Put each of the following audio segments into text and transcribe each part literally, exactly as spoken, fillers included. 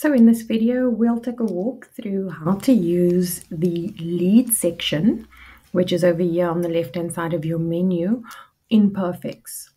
So in this video, we'll take a walk through how to use the lead section, which is over here on the left-hand side of your menu, in PERFEX.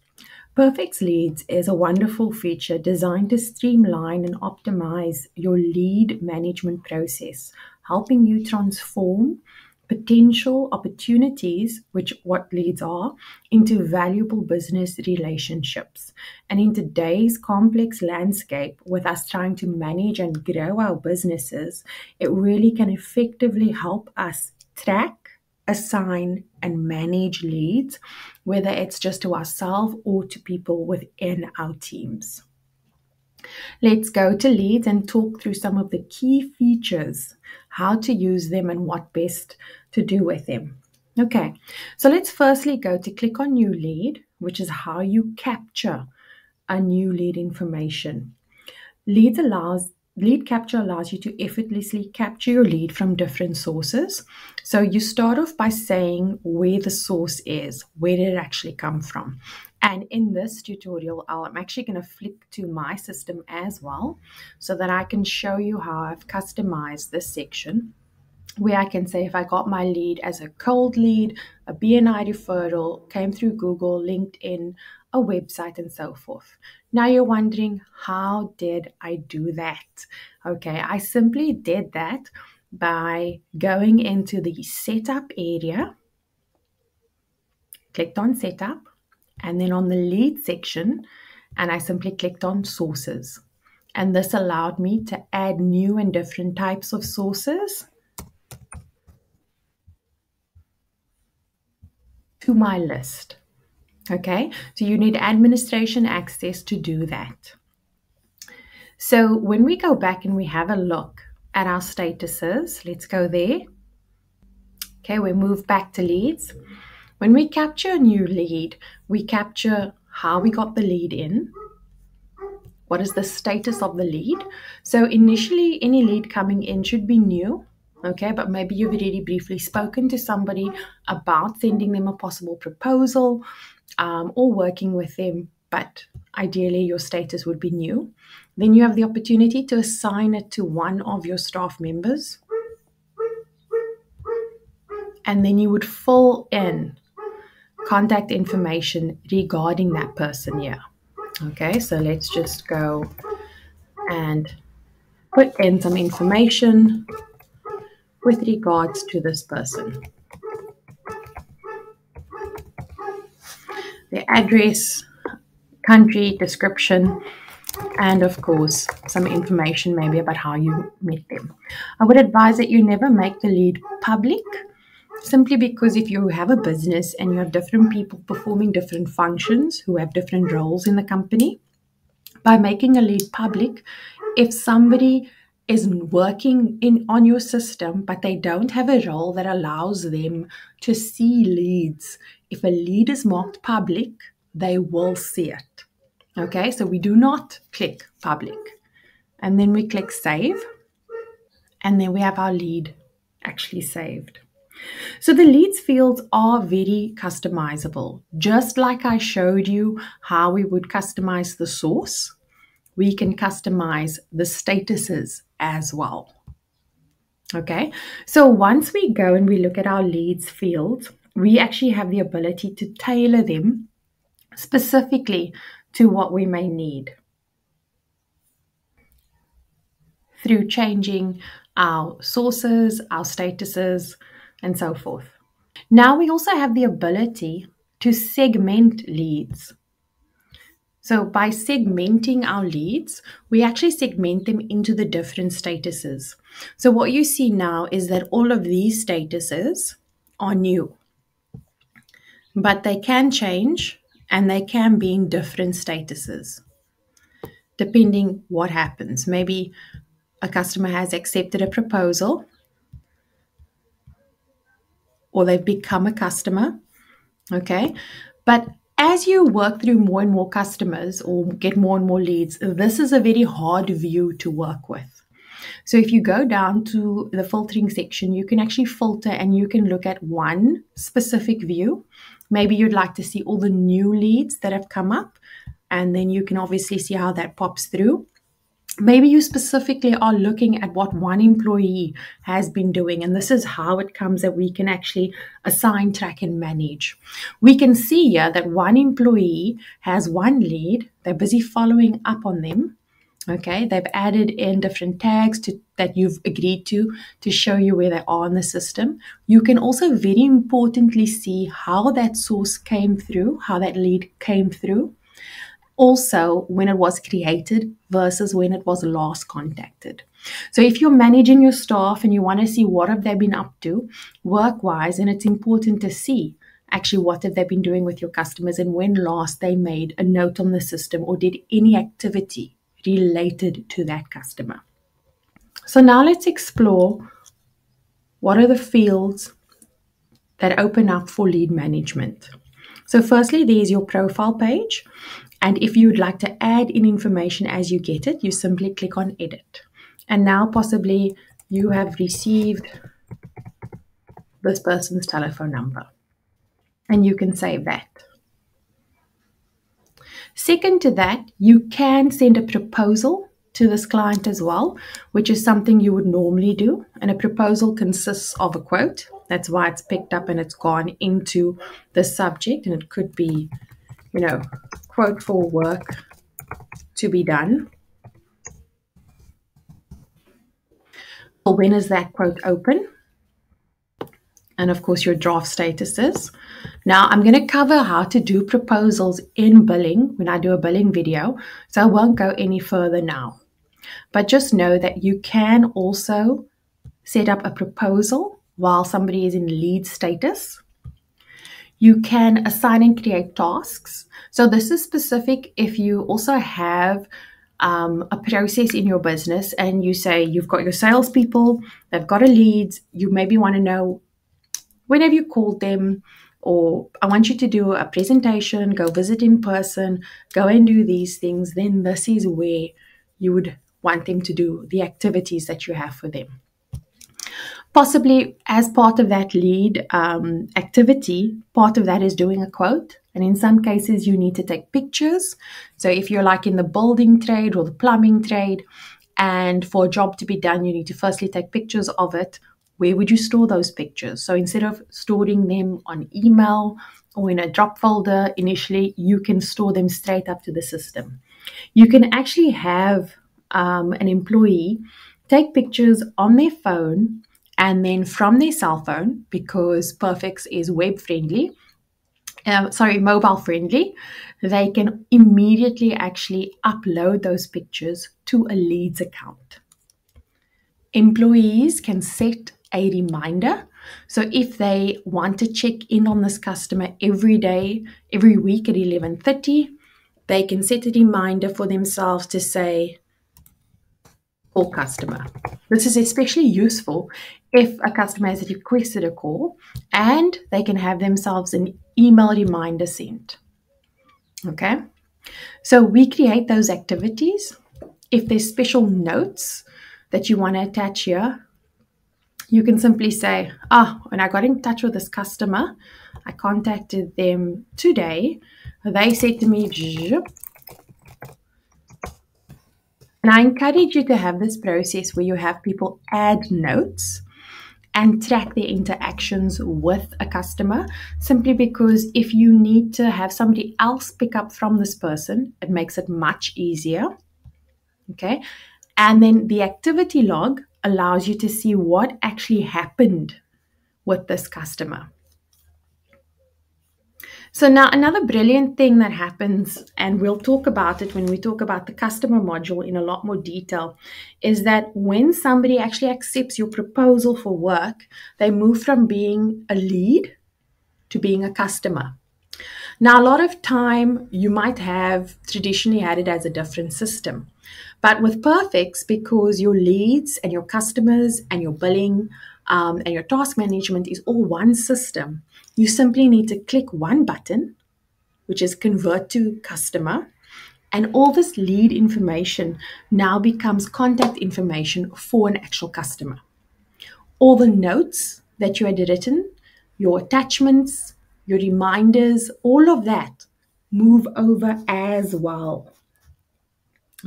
PERFEX Leads is a wonderful feature designed to streamline and optimize your lead management process, helping you transform potential opportunities, which what leads are, into valuable business relationships. And in today's complex landscape, with us trying to manage and grow our businesses, it really can effectively help us track, assign, and manage leads, whether it's just to ourselves or to people within our teams. Let's go to leads and talk through some of the key features, how to use them and what best to do with them. Okay, so let's firstly go to click on new lead, which is how you capture a new lead information. Leads allows Lead capture allows you to effortlessly capture your lead from different sources. So you start off by saying where the source is, where did it actually come from. And in this tutorial, I'm actually going to flick to my system as well, so that I can show you how I've customized this section, where I can say if I got my lead as a cold lead, a B N I referral, came through Google, LinkedIn, a website, and so forth. Now you're wondering, how did I do that? Okay, I simply did that by going into the setup area, clicked on setup, and then on the lead section, and I simply clicked on sources. And this allowed me to add new and different types of sources to my list. Okay, so you need administration access to do that. So when we go back and we have a look at our statuses, let's go there. Okay, we move back to leads. When we capture a new lead, we capture how we got the lead in. What is the status of the lead? So initially, any lead coming in should be new. Okay, but maybe you've already briefly spoken to somebody about sending them a possible proposal um, or working with them, but ideally your status would be new. Then you have the opportunity to assign it to one of your staff members. And then you would fill in contact information regarding that person here. Okay, so let's just go and put in some information with regards to this person. Their address, country, description, and of course, some information maybe about how you met them. I would advise that you never make the lead public, simply because if you have a business and you have different people performing different functions who have different roles in the company, by making a lead public, if somebody is working in on your system, but they don't have a role that allows them to see leads. If a lead is marked public, they will see it. Okay, so we do not click public. And then we click save. And then we have our lead actually saved. So the leads fields are very customizable. Just like I showed you how we would customize the source, we can customize the statuses as well. Okay, so once we go and we look at our leads field, we actually have the ability to tailor them specifically to what we may need through changing our sources, our statuses, and so forth. Now we also have the ability to segment leads. So by segmenting our leads, we actually segment them into the different statuses. So what you see now is that all of these statuses are new, but they can change and they can be in different statuses, depending what happens. Maybe a customer has accepted a proposal, or they've become a customer, okay? But as you work through more and more customers or get more and more leads, this is a very hard view to work with. So if you go down to the filtering section, you can actually filter and you can look at one specific view. Maybe you'd like to see all the new leads that have come up, and then you can obviously see how that pops through. Maybe you specifically are looking at what one employee has been doing, and this is how it comes that we can actually assign, track, and manage. We can see here that one employee has one lead. They're busy following up on them. Okay, they've added in different tags to, that you've agreed to to show you where they are in the system. You can also very importantly see how that source came through, how that lead came through. Also, when it was created versus when it was last contacted. So if you're managing your staff and you want to see what have they been up to work-wise, and it's important to see actually what have they been doing with your customers and when last they made a note on the system or did any activity related to that customer. So now let's explore what are the fields that open up for lead management. So firstly, there's your profile page. And if you'd like to add in information as you get it, you simply click on edit. And now possibly you have received this person's telephone number, and you can save that. Second to that, you can send a proposal to this client as well, which is something you would normally do. And a proposal consists of a quote. That's why it's picked up and it's gone into the subject, and it could be, you know, quote for work to be done. Well, when is that quote open? And of course your draft statuses. Now I'm going to cover how to do proposals in billing when I do a billing video, so I won't go any further now. But just know that you can also set up a proposal while somebody is in lead status. You can assign and create tasks. So this is specific if you also have um, a process in your business and you say you've got your salespeople, they've got a lead, you maybe want to know when have you called them, or I want you to do a presentation, go visit in person, go and do these things, then this is where you would want them to do the activities that you have for them. Possibly as part of that lead um, activity, part of that is doing a quote. And in some cases, you need to take pictures. So if you're like in the building trade or the plumbing trade, and for a job to be done, you need to firstly take pictures of it. Where would you store those pictures? So instead of storing them on email or in a drop folder initially, you can store them straight up to the system. You can actually have um, an employee take pictures on their phone, and then from their cell phone, because PERFEX is web friendly, um, sorry, mobile friendly, they can immediately actually upload those pictures to a leads account. Employees can set a reminder. So if they want to check in on this customer every day, every week at eleven thirty, they can set a reminder for themselves to say, call customer. This is especially useful if a customer has requested a call, and they can have themselves an email reminder sent. Okay, so we create those activities. If there's special notes that you want to attach here, you can simply say, ah, oh, when I got in touch with this customer, I contacted them today. They said to me, zhup. And I encourage you to have this process where you have people add notes and track their interactions with a customer, simply because if you need to have somebody else pick up from this person, it makes it much easier. Okay. And then the activity log allows you to see what actually happened with this customer. So now another brilliant thing that happens, and we'll talk about it when we talk about the customer module in a lot more detail, is that when somebody actually accepts your proposal for work, they move from being a lead to being a customer. Now, a lot of time you might have traditionally had it as a different system, but with PERFEX, because your leads and your customers and your billing Um, and your task management is all one system, you simply need to click one button, which is convert to customer, and all this lead information now becomes contact information for an actual customer. All the notes that you had written, your attachments, your reminders, all of that move over as well.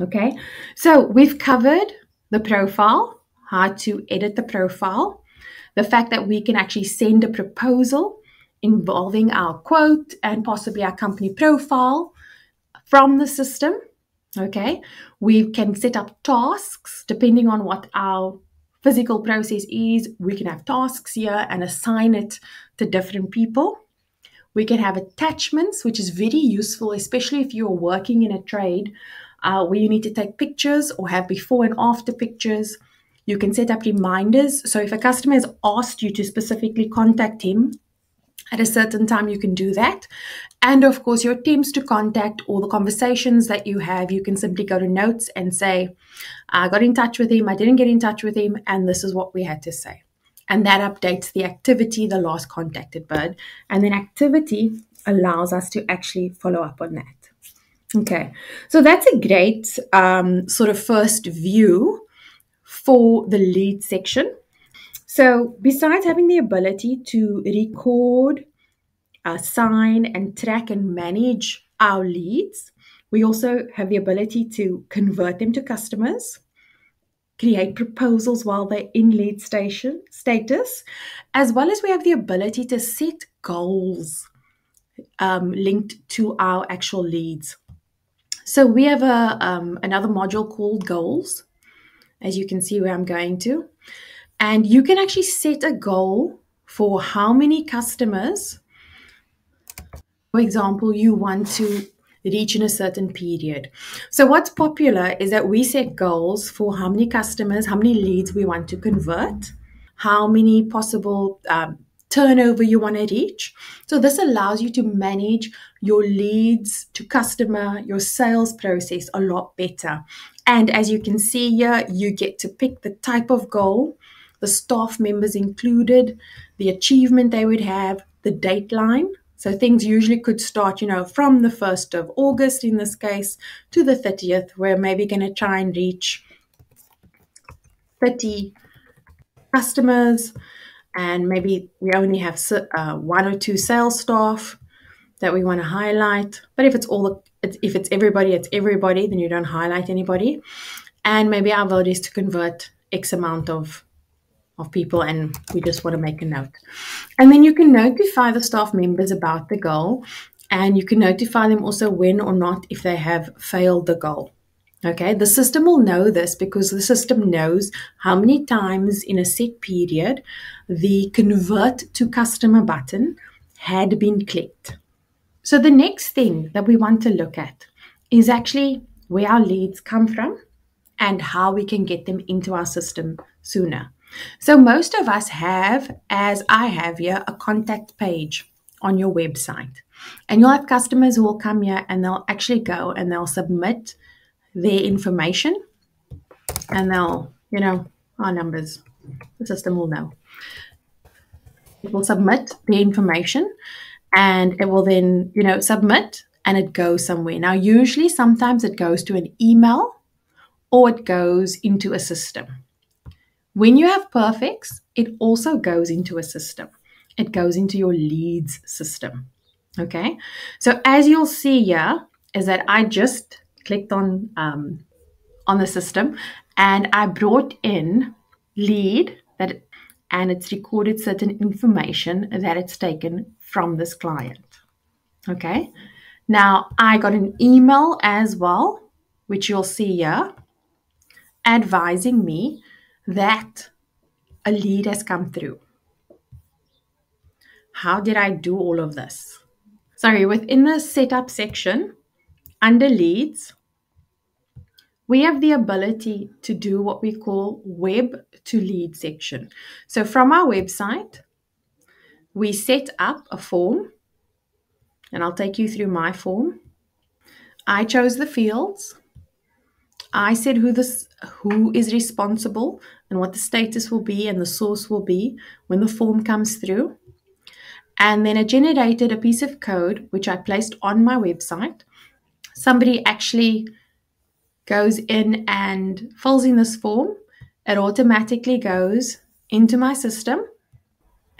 Okay, so we've covered the profile, how to edit the profile, the fact that we can actually send a proposal involving our quote and possibly our company profile from the system. Okay, we can set up tasks depending on what our physical process is. We can have tasks here and assign it to different people. We can have attachments, which is very useful, especially if you're working in a trade uh, where you need to take pictures or have before and after pictures. You can set up reminders. So if a customer has asked you to specifically contact him at a certain time, you can do that. And of course, your attempts to contact or the conversations that you have, you can simply go to notes and say, I got in touch with him, I didn't get in touch with him, and this is what we had to say. And that updates the activity, the last contacted bird. And then activity allows us to actually follow up on that. Okay, so that's a great um, sort of first view for the lead section. So besides having the ability to record, assign, and track and manage our leads, we also have the ability to convert them to customers, create proposals while they're in lead station status, as well as we have the ability to set goals um, linked to our actual leads. So we have a, um, another module called goals, as you can see where I'm going to. And you can actually set a goal for how many customers, for example, you want to reach in a certain period. So what's popular is that we set goals for how many customers, how many leads we want to convert, how many possible um, turnover you want to reach. So this allows you to manage your leads to customer, your sales process a lot better. And as you can see here, you get to pick the type of goal, the staff members included, the achievement they would have, the dateline. So things usually could start, you know, from the first of August in this case to the thirtieth, where maybe going to try and reach thirty customers, and maybe we only have uh, one or two sales staff that we want to highlight. But if it's all, if it's everybody, it's everybody, then you don't highlight anybody. And maybe our goal is to convert X amount of of people, and we just want to make a note. And then you can notify the staff members about the goal, and you can notify them also when or not if they have failed the goal. Okay, the system will know this because the system knows how many times in a set period the convert to customer button had been clicked. So the next thing that we want to look at is actually where our leads come from and how we can get them into our system sooner. So most of us have, as I have here, a contact page on your website. And you'll have customers who will come here and they'll actually go and they'll submit their information and they'll, you know, our numbers, the system will know. It will submit the information and it will then, you know, submit and it goes somewhere. Now, usually sometimes it goes to an email or it goes into a system. When you have PERFEX, it also goes into a system. It goes into your leads system, okay? So as you'll see here is that I just clicked on, um, on the system and I brought in lead that it, and it's recorded certain information that it's taken from this client, okay? Now, I got an email as well, which you'll see here, advising me that a lead has come through. How did I do all of this? Sorry, within the setup section, under leads, we have the ability to do what we call web to lead section. So from our website, we set up a form, and I'll take you through my form. I chose the fields. I said who this, who is responsible and what the status will be and the source will be when the form comes through. And then I generated a piece of code, which I placed on my website. Somebody actually goes in and fills in this form. It automatically goes into my system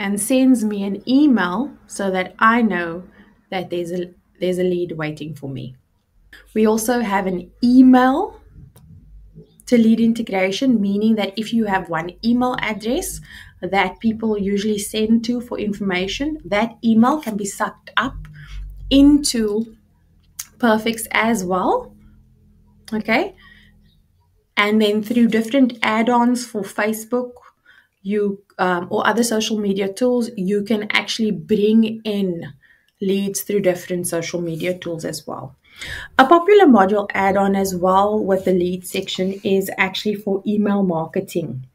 and sends me an email so that I know that there's a, there's a lead waiting for me. We also have an email to lead integration, meaning that if you have one email address that people usually send to for information, that email can be sucked up into PERFEX as well, okay? And then through different add-ons for Facebook you um, or other social media tools, you can actually bring in leads through different social media tools as well. A popular module add-on as well with the lead section is actually for email marketing.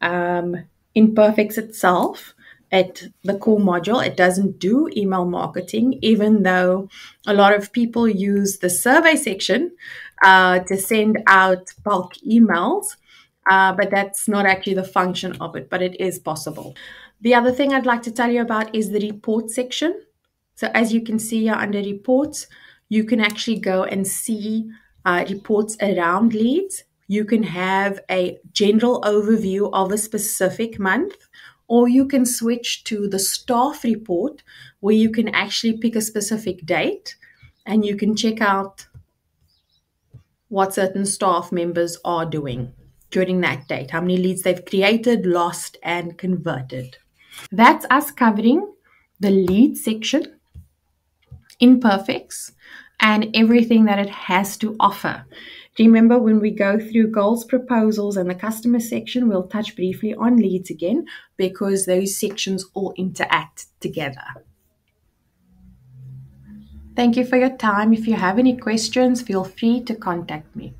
Um, in PERFEX itself, at the core module, it doesn't do email marketing, even though a lot of people use the survey section uh, to send out bulk emails, uh, but that's not actually the function of it, but it is possible. The other thing I'd like to tell you about is the report section. So as you can see here under reports, you can actually go and see uh, reports around leads. You can have a general overview of a specific month, or you can switch to the staff report where you can actually pick a specific date and you can check out what certain staff members are doing during that date, how many leads they've created, lost, and converted. That's us covering the lead section in PERFEX and everything that it has to offer. Remember, when we go through goals, proposals, and the customer section, we'll touch briefly on leads again because those sections all interact together. Thank you for your time. If you have any questions, feel free to contact me.